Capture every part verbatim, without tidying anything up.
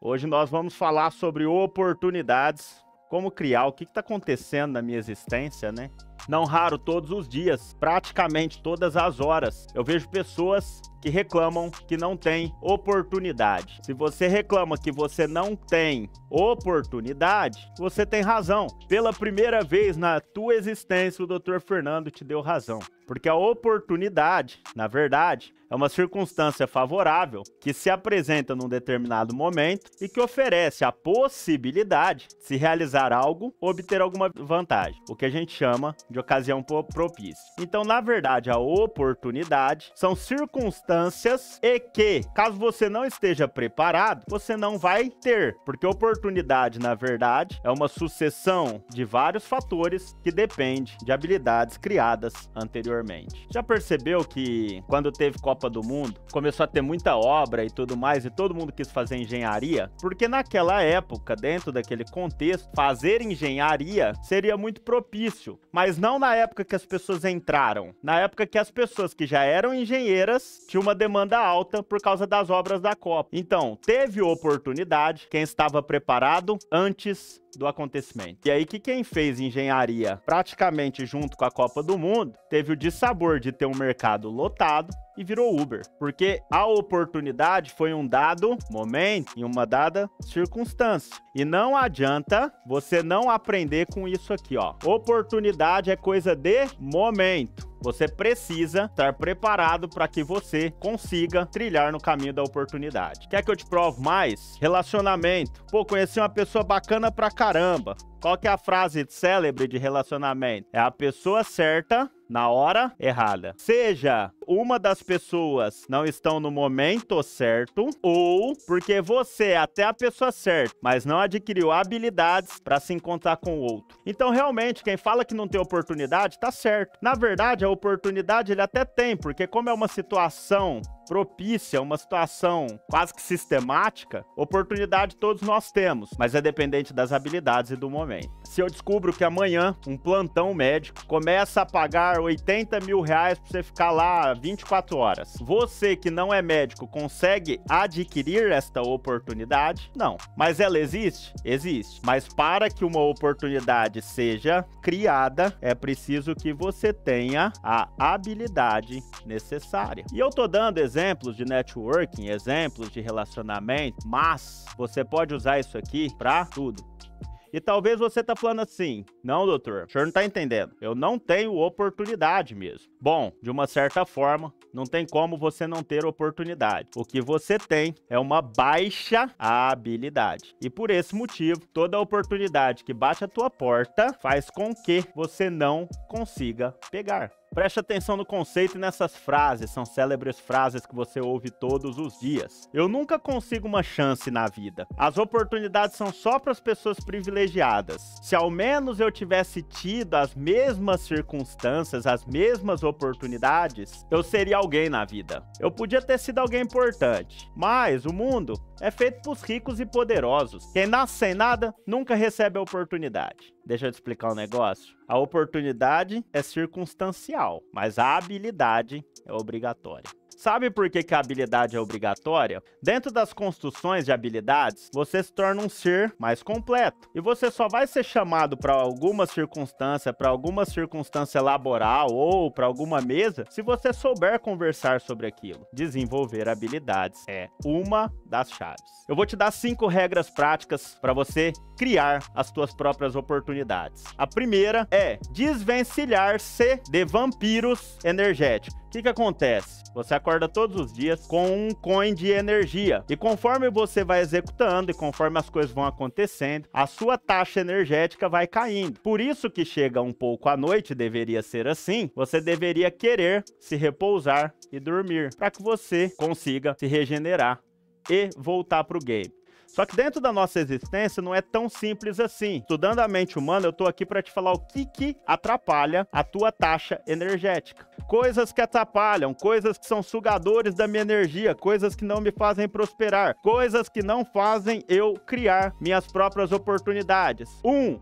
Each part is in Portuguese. Hoje nós vamos falar sobre oportunidades, como criar, o que está acontecendo na minha existência, né? Não raro, todos os dias, praticamente todas as horas, eu vejo pessoas que reclamam que não tem oportunidade. Se você reclama que você não tem oportunidade, você tem razão. Pela primeira vez na tua existência, o doutor Fernando te deu razão. Porque a oportunidade, na verdade, é uma circunstância favorável que se apresenta num determinado momento e que oferece a possibilidade de se realizar algo ou obter alguma vantagem, o que a gente chama de ocasião propícia. Então, na verdade, a oportunidade são circunstâncias e que, caso você não esteja preparado, você não vai ter. Porque oportunidade, na verdade, é uma sucessão de vários fatores que depende de habilidades criadas anteriormente. Já percebeu que quando teve Copa do Mundo, começou a ter muita obra e tudo mais, e todo mundo quis fazer engenharia? Porque naquela época, dentro daquele contexto, fazer engenharia seria muito propício, mas não na época que as pessoas entraram. Na época que as pessoas que já eram engenheiras tinham uma demanda alta por causa das obras da Copa. Então, teve oportunidade quem estava preparado antes do acontecimento. E aí que quem fez engenharia praticamente junto com a Copa do Mundo, teve o dissabor de ter um mercado lotado e virou Uber. Porque a oportunidade foi um dado momento e uma dada circunstância. E não adianta você não aprender com isso aqui, ó. Oportunidade é coisa de momento. Você precisa estar preparado para que você consiga trilhar no caminho da oportunidade. Quer que eu te prove mais? Relacionamento. Pô, conheci uma pessoa bacana pra caramba. Qual que é a frase célebre de relacionamento? É a pessoa certa na hora errada. Seja uma das pessoas não estão no momento certo ou porque você é até a pessoa certa, mas não adquiriu habilidades para se encontrar com o outro. Então, realmente, quem fala que não tem oportunidade, tá certo. Na verdade, a oportunidade ele até tem, porque como é uma situação propícia, uma situação quase que sistemática, oportunidade todos nós temos, mas é dependente das habilidades e do momento. Se eu descubro que amanhã um plantão médico começa a pagar oitenta mil reais para você ficar lá vinte e quatro horas, você que não é médico consegue adquirir esta oportunidade? Não. Mas ela existe? Existe. Mas para que uma oportunidade seja criada, é preciso que você tenha a habilidade necessária. E eu tô dando exemplo exemplos de networking, exemplos de relacionamento, mas você pode usar isso aqui para tudo. E talvez você tá falando assim, não doutor, o senhor não tá entendendo, eu não tenho oportunidade mesmo. Bom, de uma certa forma, não tem como você não ter oportunidade. O que você tem é uma baixa habilidade. E por esse motivo, toda oportunidade que bate a tua porta faz com que você não consiga pegar. Preste atenção no conceito e nessas frases, são célebres frases que você ouve todos os dias. Eu nunca consigo uma chance na vida. As oportunidades são só para as pessoas privilegiadas. Se ao menos eu tivesse tido as mesmas circunstâncias, as mesmas oportunidades, eu seria alguém na vida. Eu podia ter sido alguém importante, mas o mundo é feito para os ricos e poderosos. Quem nasce sem nada nunca recebe a oportunidade. Deixa eu te explicar um negócio. A oportunidade é circunstancial, mas a habilidade é obrigatória. Sabe por que que a habilidade é obrigatória? Dentro das construções de habilidades, você se torna um ser mais completo. E você só vai ser chamado para alguma circunstância, para alguma circunstância laboral ou para alguma mesa, se você souber conversar sobre aquilo. Desenvolver habilidades é uma das chaves. Eu vou te dar cinco regras práticas para você criar as suas próprias oportunidades. A primeira é desvencilhar-se de vampiros energéticos. O que que acontece? Você acorda todos os dias com um coin de energia. E conforme você vai executando e conforme as coisas vão acontecendo, a sua taxa energética vai caindo. Por isso que chega um pouco à noite, deveria ser assim, você deveria querer se repousar e dormir, para que você consiga se regenerar e voltar para o game. Só que dentro da nossa existência não é tão simples assim. Estudando a mente humana, eu tô aqui para te falar o que que atrapalha a tua taxa energética. Coisas que atrapalham, coisas que são sugadores da minha energia, coisas que não me fazem prosperar, coisas que não fazem eu criar minhas próprias oportunidades. Um,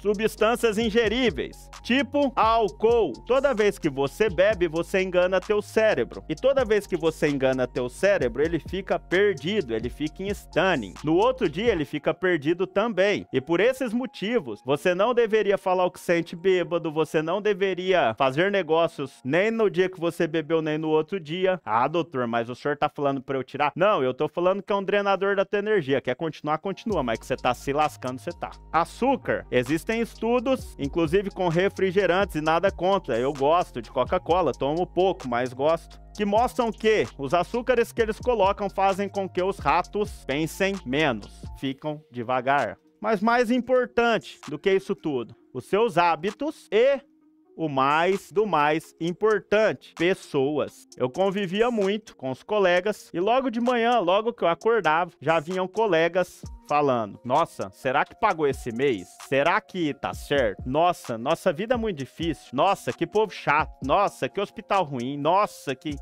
Substâncias ingeríveis, tipo álcool. Toda vez que você bebe, você engana teu cérebro. E toda vez que você engana teu cérebro, ele fica perdido, ele fica em stunning. No outro dia, ele fica perdido também. E por esses motivos, você não deveria falar o que sente bêbado, você não deveria fazer negócios nem no dia que você bebeu, nem no outro dia. Ah, doutor, mas o senhor tá falando pra eu tirar? Não, eu tô falando que é um drenador da tua energia. Quer continuar, continua, mas que você tá se lascando, você tá. Açúcar. Existe Tem estudos, inclusive com refrigerantes, e nada contra. Eu gosto de Coca-Cola, tomo pouco, mas gosto. Que mostram que os açúcares que eles colocam fazem com que os ratos pensem menos, ficam devagar. Mas mais importante do que isso tudo, os seus hábitos e o mais do mais importante, pessoas. Eu convivia muito com os colegas e logo de manhã, logo que eu acordava, já vinham colegas falando: nossa, será que pagou esse mês? Será que tá certo? Nossa, nossa vida é muito difícil. Nossa, que povo chato. Nossa, que hospital ruim. Nossa, que...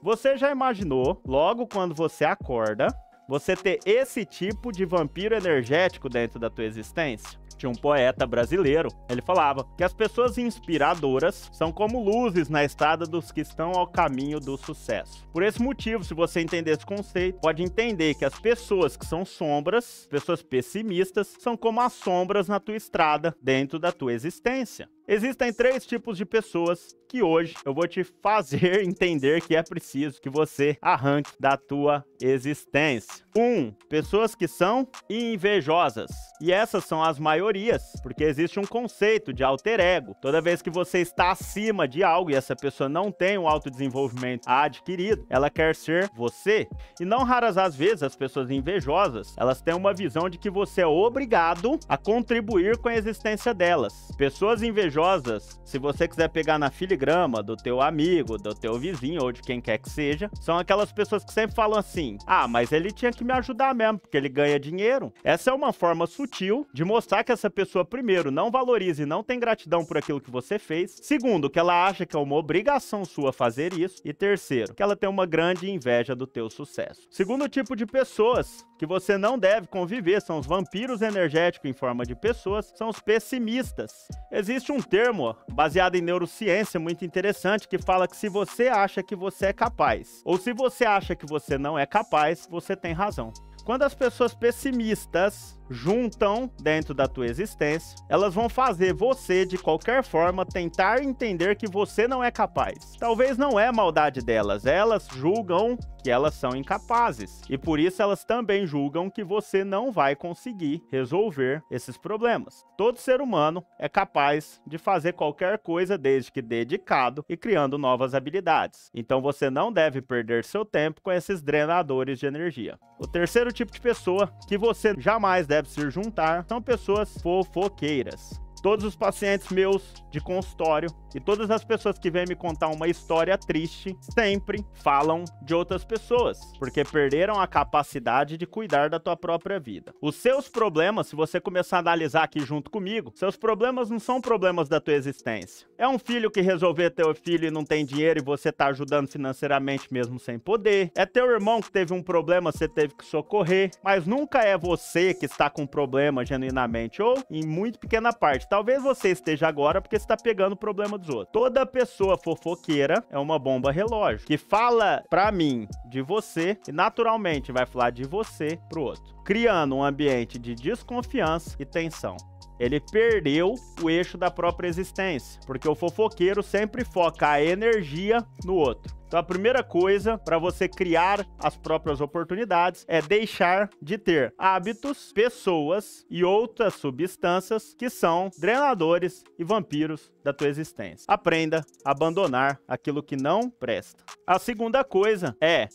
Você já imaginou, logo quando você acorda, você ter esse tipo de vampiro energético dentro da tua existência? Tinha um poeta brasileiro, ele falava que as pessoas inspiradoras são como luzes na estrada dos que estão ao caminho do sucesso. Por esse motivo, se você entender esse conceito, pode entender que as pessoas que são sombras, pessoas pessimistas, são como as sombras na tua estrada dentro da tua existência. Existem três tipos de pessoas que hoje eu vou te fazer entender que é preciso que você arranque da tua existência. Um, pessoas que são invejosas. E essas são as maiorias, porque existe um conceito de alter ego. Toda vez que você está acima de algo e essa pessoa não tem um autodesenvolvimento adquirido, ela quer ser você. E não raras as vezes as pessoas invejosas, elas têm uma visão de que você é obrigado a contribuir com a existência delas. Pessoas invejosas, se você quiser pegar na filigrama do teu amigo, do teu vizinho ou de quem quer que seja, são aquelas pessoas que sempre falam assim: ah, mas ele tinha que me ajudar mesmo, porque ele ganha dinheiro. Essa é uma forma sutil de mostrar que essa pessoa, primeiro, não valoriza e não tem gratidão por aquilo que você fez. Segundo, que ela acha que é uma obrigação sua fazer isso. E terceiro, que ela tem uma grande inveja do teu sucesso. Segundo tipo de pessoas que você não deve conviver são os vampiros energéticos em forma de pessoas, são os pessimistas. Existe um termo baseado em neurociência muito interessante que fala que se você acha que você é capaz, ou se você acha que você não é capaz, você tem razão. Quando as pessoas pessimistas juntam dentro da tua existência, elas vão fazer você, de qualquer forma, tentar entender que você não é capaz. Talvez não é maldade delas, elas julgam que elas são incapazes. E por isso elas também julgam que você não vai conseguir resolver esses problemas. Todo ser humano é capaz de fazer qualquer coisa desde que dedicado e criando novas habilidades. Então você não deve perder seu tempo com esses drenadores de energia. O terceiro tipo de pessoa que você jamais deve deve se juntar são pessoas fofoqueiras. Todos os pacientes meus de consultório e todas as pessoas que vêm me contar uma história triste sempre falam de outras pessoas, porque perderam a capacidade de cuidar da tua própria vida. Os seus problemas, se você começar a analisar aqui junto comigo, seus problemas não são problemas da tua existência. É um filho que resolveu teu filho e não tem dinheiro e você tá ajudando financeiramente mesmo sem poder. É teu irmão que teve um problema, você teve que socorrer, mas nunca é você que está com problema genuinamente, ou em muito pequena parte. Talvez você esteja agora porque está pegando o problema dos outros. Toda pessoa fofoqueira é uma bomba relógio que fala pra mim de você e naturalmente vai falar de você pro outro, criando um ambiente de desconfiança e tensão. Ele perdeu o eixo da própria existência, porque o fofoqueiro sempre foca a energia no outro. Então a primeira coisa para você criar as próprias oportunidades é deixar de ter hábitos, pessoas e outras substâncias que são drenadores e vampiros da tua existência. Aprenda a abandonar aquilo que não presta. A segunda coisa é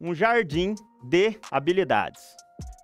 um jardim de habilidades.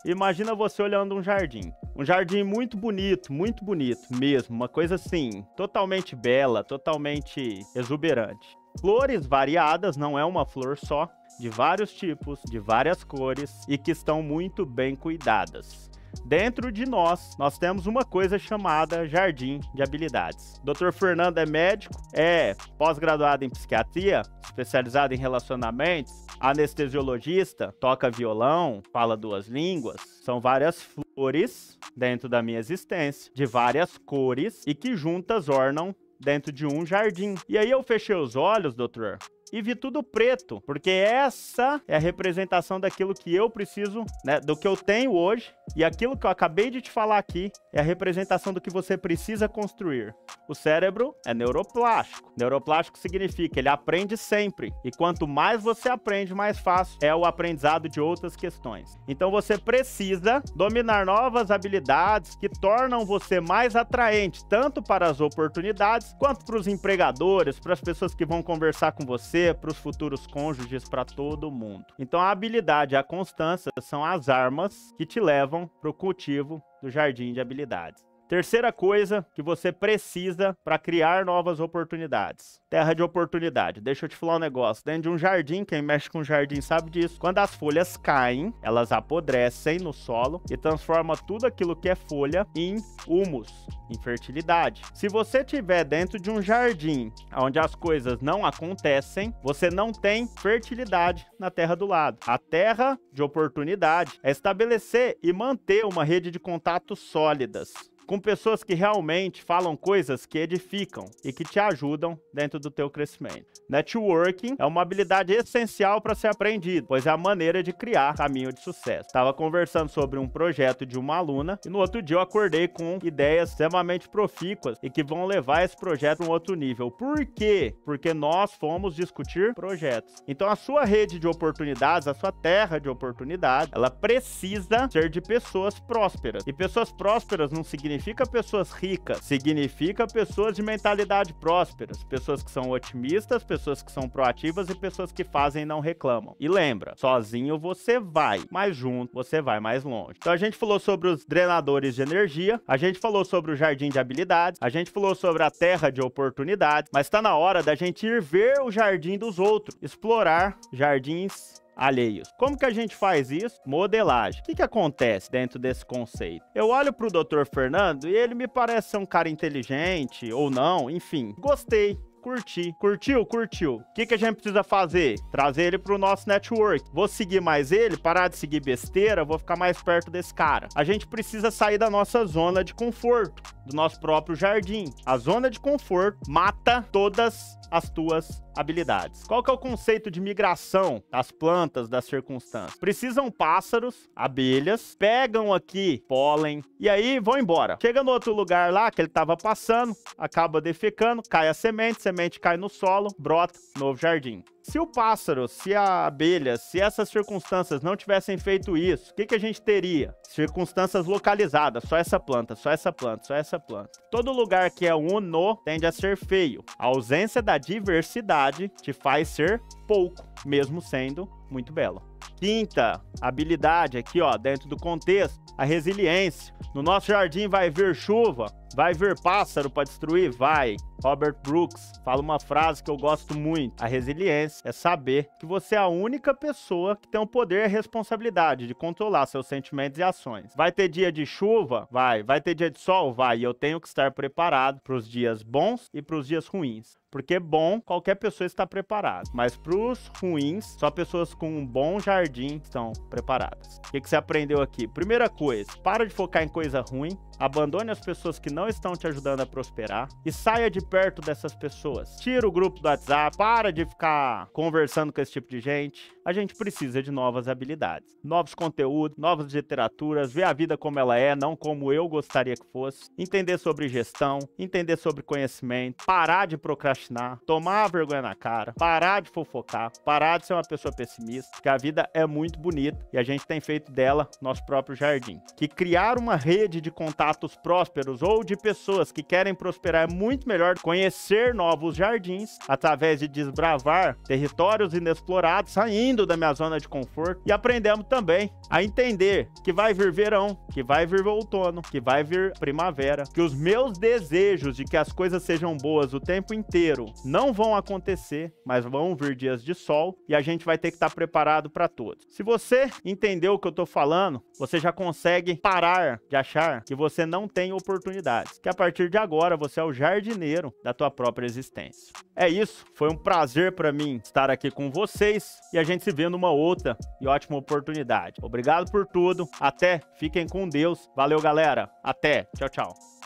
Imagina você olhando um jardim. Um jardim muito bonito, muito bonito mesmo. Uma coisa assim, totalmente bela, totalmente exuberante. Flores variadas, não é uma flor só, de vários tipos, de várias cores e que estão muito bem cuidadas. Dentro de nós, nós temos uma coisa chamada jardim de habilidades. doutor Fernando é médico, é pós-graduado em psiquiatria, especializado em relacionamentos, anestesiologista, toca violão, fala duas línguas, são várias flores setores dentro da minha existência, de várias cores, e que juntas ornam dentro de um jardim. E aí eu fechei os olhos, doutor, e vi tudo preto, porque essa é a representação daquilo que eu preciso, né, do que eu tenho hoje, e aquilo que eu acabei de te falar aqui é a representação do que você precisa construir. O cérebro é neuroplástico. Neuroplástico significa, ele aprende sempre, e quanto mais você aprende, mais fácil é o aprendizado de outras questões. Então você precisa dominar novas habilidades que tornam você mais atraente, tanto para as oportunidades, quanto para os empregadores, para as pessoas que vão conversar com você, para os futuros cônjuges, para todo mundo. Então a habilidade e a constância são as armas que te levam para o cultivo do jardim de habilidades. Terceira coisa que você precisa para criar novas oportunidades. Terra de oportunidade. Deixa eu te falar um negócio. Dentro de um jardim, quem mexe com jardim sabe disso. Quando as folhas caem, elas apodrecem no solo e transformam tudo aquilo que é folha em humus, em fertilidade. Se você estiver dentro de um jardim onde as coisas não acontecem, você não tem fertilidade na terra do lado. A terra de oportunidade é estabelecer e manter uma rede de contatos sólidas, com pessoas que realmente falam coisas que edificam e que te ajudam dentro do teu crescimento. Networking é uma habilidade essencial para ser aprendida, pois é a maneira de criar caminho de sucesso. Estava conversando sobre um projeto de uma aluna e no outro dia eu acordei com ideias extremamente profícuas e que vão levar esse projeto a um outro nível. Por quê? Porque nós fomos discutir projetos. Então a sua rede de oportunidades, a sua terra de oportunidade, ela precisa ser de pessoas prósperas. E pessoas prósperas não significa Significa pessoas ricas, significa pessoas de mentalidade prósperas, pessoas que são otimistas, pessoas que são proativas e pessoas que fazem e não reclamam. E lembra, sozinho você vai, mas junto você vai mais longe. Então a gente falou sobre os drenadores de energia, a gente falou sobre o jardim de habilidades, a gente falou sobre a terra de oportunidades, mas tá na hora da gente ir ver o jardim dos outros, explorar jardins alheios. Como que a gente faz isso? Modelagem. O que que acontece dentro desse conceito? Eu olho pro doutor Fernando e ele me parece ser um cara inteligente ou não, enfim. Gostei. Curti. Curtiu? Curtiu. O que que a gente precisa fazer? Trazer ele pro nosso network. Vou seguir mais ele, parar de seguir besteira, vou ficar mais perto desse cara. A gente precisa sair da nossa zona de conforto, do nosso próprio jardim. A zona de conforto mata todas as tuas habilidades. Qual que é o conceito de migração das plantas, das circunstâncias? Precisam pássaros, abelhas, pegam aqui pólen e aí vão embora. Chega no outro lugar lá que ele estava passando, acaba defecando, cai a semente, semente cai no solo, brota, novo jardim. Se o pássaro, se a abelha, se essas circunstâncias não tivessem feito isso, o que que a gente teria? Circunstâncias localizadas, só essa planta, só essa planta, só essa planta. Todo lugar que é uno tende a ser feio. A ausência da diversidade te faz ser pouco, mesmo sendo muito belo. Quinta habilidade aqui, ó, dentro do contexto, a resiliência. No nosso jardim vai vir chuva, vai vir pássaro para destruir? Vai. Robert Brooks fala uma frase que eu gosto muito. A resiliência é saber que você é a única pessoa que tem o poder e a responsabilidade de controlar seus sentimentos e ações. Vai ter dia de chuva? Vai. Vai ter dia de sol? Vai. E eu tenho que estar preparado para os dias bons e para os dias ruins. Porque bom, qualquer pessoa está preparada. Mas para os ruins, só pessoas com um bom jardim estão preparadas. O que que você aprendeu aqui? Primeira coisa, para de focar em coisa ruim. Abandone as pessoas que não estão te ajudando a prosperar e saia de perto dessas pessoas. Tira o grupo do WhatsApp, para de ficar conversando com esse tipo de gente. A gente precisa de novas habilidades, novos conteúdos, novas literaturas, ver a vida como ela é, não como eu gostaria que fosse, entender sobre gestão, entender sobre conhecimento, parar de procrastinar, tomar a vergonha na cara, parar de fofocar, parar de ser uma pessoa pessimista, porque a vida é muito bonita e a gente tem feito dela nosso próprio jardim. Que criar uma rede de contato atos prósperos ou de pessoas que querem prosperar é muito melhor conhecer novos jardins através de desbravar territórios inexplorados, saindo da minha zona de conforto, e aprendemos também a entender que vai vir verão, que vai vir outono, que vai vir primavera, que os meus desejos de que as coisas sejam boas o tempo inteiro não vão acontecer, mas vão vir dias de sol e a gente vai ter que estar preparado para todos. Se você entendeu o que eu tô falando, você já consegue parar de achar que você Você não tem oportunidade. oportunidades, que a partir de agora você é o jardineiro da tua própria existência. É isso, foi um prazer para mim estar aqui com vocês e a gente se vê numa outra e ótima oportunidade. Obrigado por tudo, até, fiquem com Deus, valeu galera, até, tchau, tchau.